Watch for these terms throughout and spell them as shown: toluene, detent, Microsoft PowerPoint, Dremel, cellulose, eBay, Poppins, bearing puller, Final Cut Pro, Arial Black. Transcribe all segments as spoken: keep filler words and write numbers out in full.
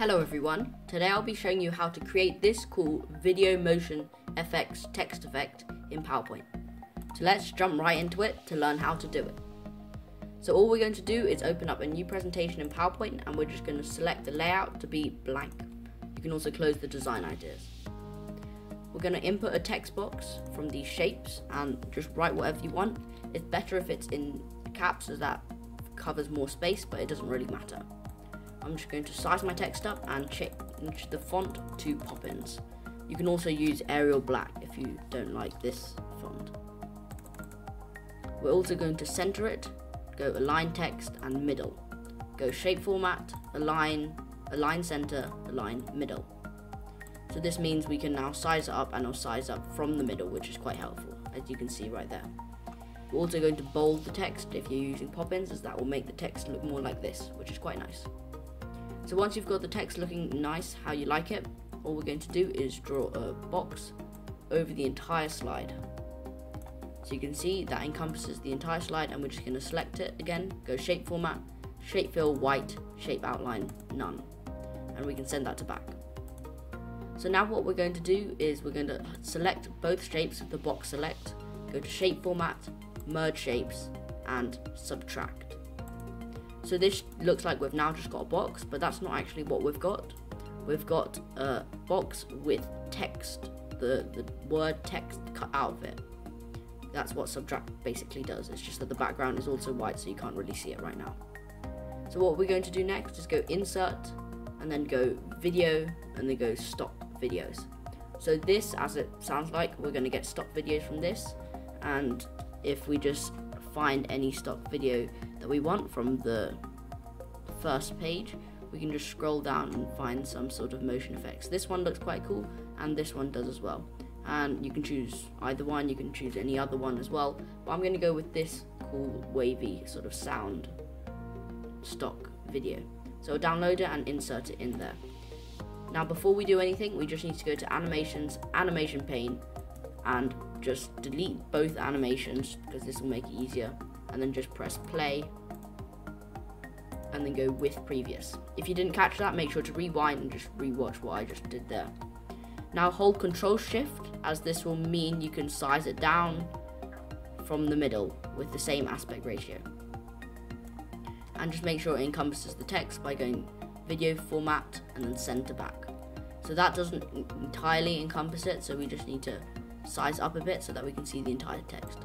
Hello everyone, today I'll be showing you how to create this cool video motion effects text effect in PowerPoint. So let's jump right into it to learn how to do it. So all we're going to do is open up a new presentation in PowerPoint and we're just going to select the layout to be blank. You can also close the design ideas. We're going to input a text box from these shapes and just write whatever you want. It's better if it's in caps as that covers more space, but it doesn't really matter. I'm just going to size my text up and change the font to Poppins. You can also use Arial Black if you don't like this font. We're also going to center it, go align text and middle. Go shape format, align, align center, align middle. So this means we can now size it up and it'll size up from the middle, which is quite helpful, as you can see right there. We're also going to bold the text if you're using Poppins, as that will make the text look more like this, which is quite nice. So once you've got the text looking nice how you like it, all we're going to do is draw a box over the entire slide. So you can see that encompasses the entire slide, and we're just going to select it again, go shape format, shape fill white, shape outline none, and we can send that to back. So now what we're going to do is we're going to select both shapes with the box select, go to shape format, merge shapes and subtract. So this looks like we've now just got a box, but that's not actually what we've got. We've got a box with text, the, the word text cut out of it. That's what subtract basically does. It's just that the background is also white, so you can't really see it right now. So what we're going to do next is go insert, and then go video, and then go stop videos. So this, as it sounds like, we're going to get stop videos from this, and if we just find any stop video that we want from the first page, we can just scroll down and find some sort of motion effects. This one looks quite cool, and this one does as well, and you can choose either one. You can choose any other one as well, but I'm going to go with this cool wavy sort of sound stock video. So I'll download it and insert it in there. Now before we do anything, we just need to go to animations, animation pane, and just delete both animations because this will make it easier, and then just press play and then go with previous. If you didn't catch that, make sure to rewind and just rewatch what I just did there. Now hold Control Shift, as this will mean you can size it down from the middle with the same aspect ratio, and just make sure it encompasses the text by going video format and then center back. So that doesn't entirely encompass it, so we just need to size up a bit so that we can see the entire text.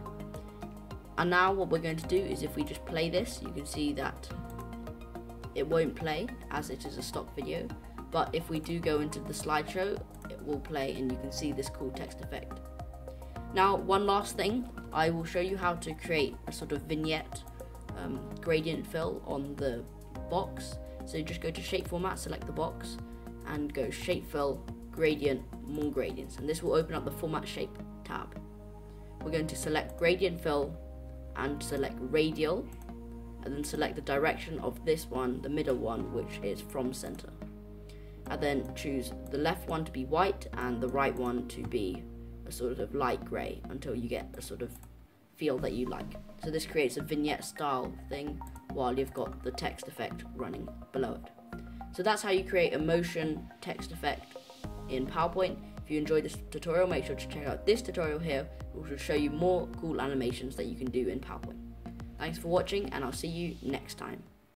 And now what we're going to do is if we just play this, you can see that it won't play as it is a stock video, but if we do go into the slideshow, it will play and you can see this cool text effect. Now one last thing, I will show you how to create a sort of vignette um, gradient fill on the box. So just go to shape format, select the box and go shape fill, gradient, more gradients, and this will open up the format shape tab. We're going to select gradient fill and select radial, and then select the direction of this one, the middle one, which is from center, and then choose the left one to be white and the right one to be a sort of light gray until you get a sort of feel that you like. So this creates a vignette style thing while you've got the text effect running below it. So that's how you create a motion text effect in PowerPoint. If you enjoyed this tutorial, make sure to check out this tutorial here, which will show you more cool animations that you can do in PowerPoint. Thanks for watching, and I'll see you next time.